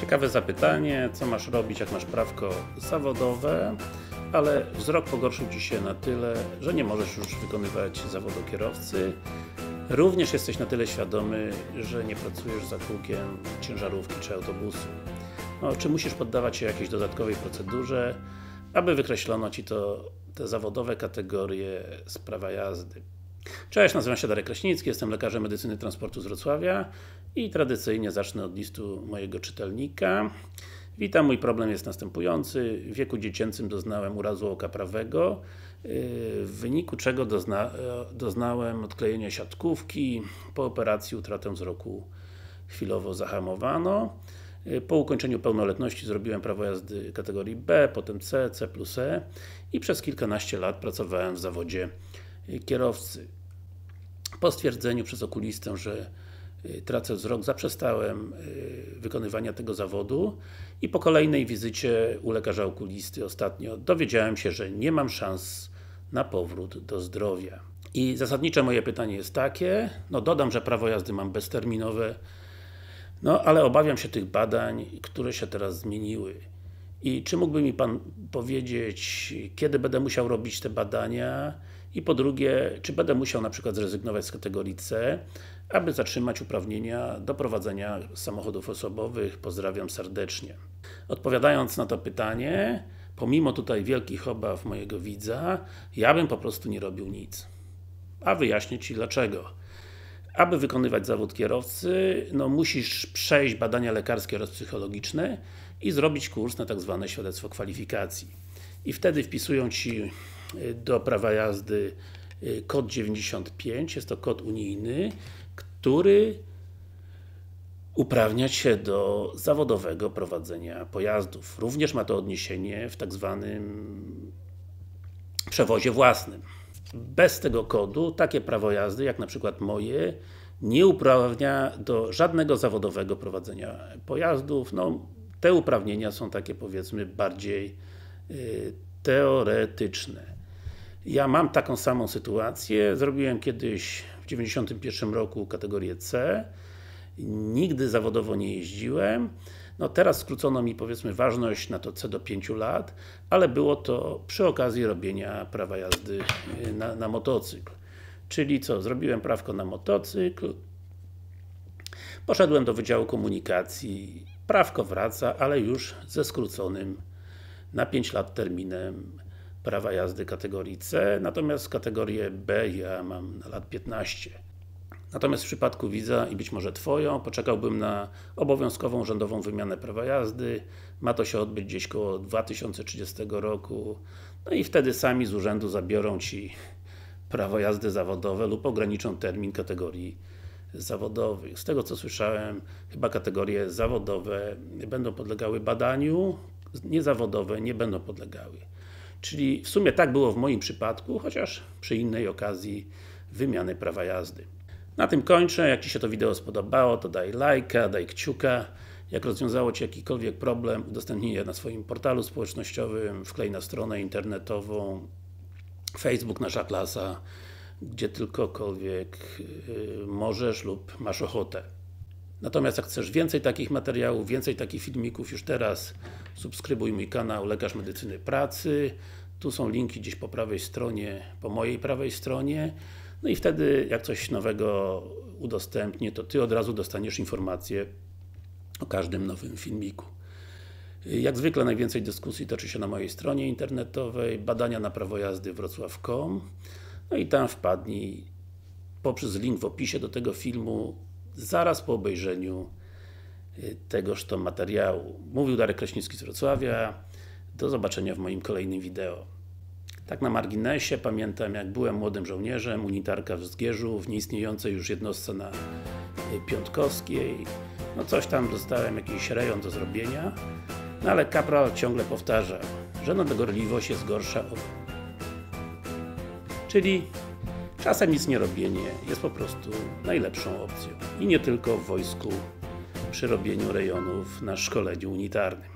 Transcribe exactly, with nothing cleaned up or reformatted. Ciekawe zapytanie, co masz robić, jak masz prawko zawodowe, ale wzrok pogorszył Ci się na tyle, że nie możesz już wykonywać zawodu kierowcy. Również jesteś na tyle świadomy, że nie pracujesz za kółkiem ciężarówki czy autobusu. No, czy musisz poddawać się jakiejś dodatkowej procedurze, aby wykreślono Ci to, te zawodowe kategorie z prawa jazdy. Cześć, nazywam się Darek Kraśnicki, jestem lekarzem medycyny transportu z Wrocławia i tradycyjnie zacznę od listu mojego czytelnika. Witam, mój problem jest następujący. W wieku dziecięcym doznałem urazu oka prawego, w wyniku czego dozna, doznałem odklejenia siatkówki. Po operacji utratę wzroku chwilowo zahamowano. Po ukończeniu pełnoletności zrobiłem prawo jazdy kategorii B, potem C, C plus E i przez kilkanaście lat pracowałem w zawodzie kierowcy. Po stwierdzeniu przez okulistę, że tracę wzrok, zaprzestałem wykonywania tego zawodu i po kolejnej wizycie u lekarza okulisty ostatnio dowiedziałem się, że nie mam szans na powrót do zdrowia. I zasadnicze moje pytanie jest takie, no dodam, że prawo jazdy mam bezterminowe, no ale obawiam się tych badań, które się teraz zmieniły. I czy mógłby mi Pan powiedzieć, kiedy będę musiał robić te badania? I po drugie, czy będę musiał na przykład zrezygnować z kategorii C, aby zatrzymać uprawnienia do prowadzenia samochodów osobowych? Pozdrawiam serdecznie. Odpowiadając na to pytanie, pomimo tutaj wielkich obaw mojego widza, ja bym po prostu nie robił nic. A wyjaśnię Ci dlaczego. Aby wykonywać zawód kierowcy, no musisz przejść badania lekarskie oraz psychologiczne i zrobić kurs na tak zwane świadectwo kwalifikacji. I wtedy wpisują Ci do prawa jazdy kod dziewięćdziesiąt pięć, jest to kod unijny, który uprawnia Cię do zawodowego prowadzenia pojazdów. Również ma to odniesienie w tak zwanym przewozie własnym. Bez tego kodu takie prawo jazdy, jak na przykład moje, nie uprawnia do żadnego zawodowego prowadzenia pojazdów. No, te uprawnienia są takie, powiedzmy, bardziej y, teoretyczne. Ja mam taką samą sytuację, zrobiłem kiedyś w dziewięćdziesiątym pierwszym roku kategorię C, nigdy zawodowo nie jeździłem. No teraz skrócono mi, powiedzmy, ważność na to C do pięciu lat, ale było to przy okazji robienia prawa jazdy na, na motocykl. Czyli co, zrobiłem prawko na motocykl, poszedłem do Wydziału Komunikacji, prawko wraca, ale już ze skróconym na pięć lat terminem prawa jazdy kategorii C, natomiast kategorię B ja mam na lat piętnaście. Natomiast w przypadku widza i być może Twoją, poczekałbym na obowiązkową urzędową wymianę prawa jazdy. Ma to się odbyć gdzieś koło dwa tysiące trzydziestego roku. No i wtedy sami z urzędu zabiorą Ci prawo jazdy zawodowe lub ograniczą termin kategorii zawodowych. Z tego co słyszałem, chyba kategorie zawodowe będą podlegały badaniu, niezawodowe nie będą podlegały. Czyli w sumie tak było w moim przypadku, chociaż przy innej okazji wymiany prawa jazdy. Na tym kończę. Jak Ci się to wideo spodobało, to daj lajka, daj kciuka. Jak rozwiązało Ci jakikolwiek problem, udostępnij je na swoim portalu społecznościowym, wklej na stronę internetową, Facebook Nasza Klasa, gdzie tylkokolwiek możesz lub masz ochotę. Natomiast jak chcesz więcej takich materiałów, więcej takich filmików już teraz, subskrybuj mój kanał Lekarz Medycyny Pracy. Tu są linki gdzieś po prawej stronie, po mojej prawej stronie. No i wtedy, jak coś nowego udostępnię, to Ty od razu dostaniesz informację o każdym nowym filmiku. Jak zwykle najwięcej dyskusji toczy się na mojej stronie internetowej badania na prawo jazdy Wrocław kropka com. No i tam wpadnij poprzez link w opisie do tego filmu zaraz po obejrzeniu tegoż to materiału. Mówił Darek Kraśnicki z Wrocławia. Do zobaczenia w moim kolejnym wideo. Tak na marginesie, pamiętam, jak byłem młodym żołnierzem, unitarka w Zgierzu, w nieistniejącej już jednostce na Piątkowskiej. No coś tam dostałem, jakiś rejon do zrobienia, no ale kapral ciągle powtarzał, że nadgorliwość jest gorsza od... Czyli czasem nic nie robienie jest po prostu najlepszą opcją. I nie tylko w wojsku, przy robieniu rejonów na szkoleniu unitarnym.